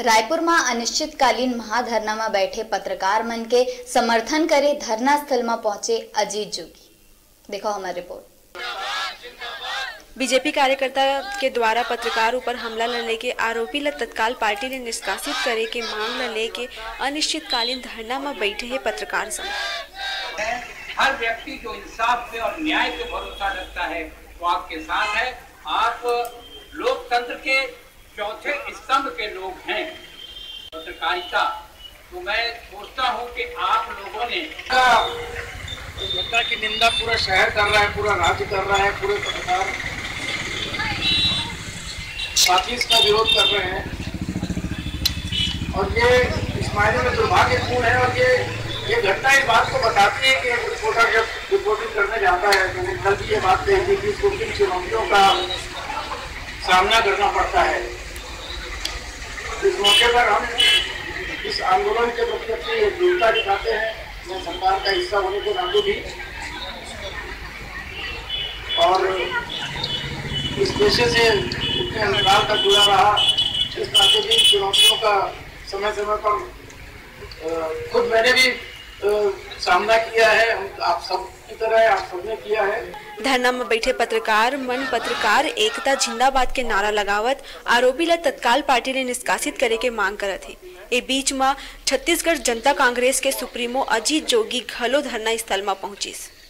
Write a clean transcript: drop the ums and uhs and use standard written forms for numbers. रायपुर में अनिश्चितकालीन महाधरना में बैठे पत्रकार मन के समर्थन करे धरना स्थल में पहुंचे अजीत जोगी। देखो हमारी रिपोर्ट। बीजेपी कार्यकर्ता के द्वारा पत्रकारों पर हमला लड़ने के आरोपी ल तत्काल पार्टी ने निष्कासित करे के मांग लेके अनिश्चितकालीन धरना में बैठे है पत्रकार संघ। हर व्यक्ति जो इंसाफ पे और न्याय पे भरोसा रखता है वो आपके साथ है। आप लोकतंत्र के चौथे स्तंभ के लोग हैं पत्रकारिता। तो मैं सोचता हूँ कि आप लोगों ने जनता की निंदा पूरा शहर कर रहा है, पूरा राज्य कर रहा है, पूरे पत्रकार साथी इसका विरोध कर रहे हैं और ये इस मायने में दुर्भाग्यपूर्ण है। और ये घटना इस बात को बताती है कि रिपोर्टर जब रिपोर्टिंग करने जाता है तो कल भी ये बात कही थी कि इसको किन चुनौतियों का सामना करना पड़ता है। इस मौके पर हम इस आंदोलन के प्रति एकजुटता दिखाते हैं, मैं सरकार का हिस्सा होने को नाटू भी और इस पेशे से इतने अंतराल तक जुड़ा रहा। इस नाते भी चुनौतियों का समय समय पर खुद मैंने भी सामना किया है। आप सब की तरह आप सबने किया है। धरना में बैठे पत्रकार मन पत्रकार एकता जिंदाबाद के नारा लगावत आरोपी ला तत्काल पार्टी ने निष्कासित करे के मांग करत है। ए बीच में छत्तीसगढ़ जनता कांग्रेस के सुप्रीमो अजीत जोगी घलो धरना स्थल में पहुंचिस।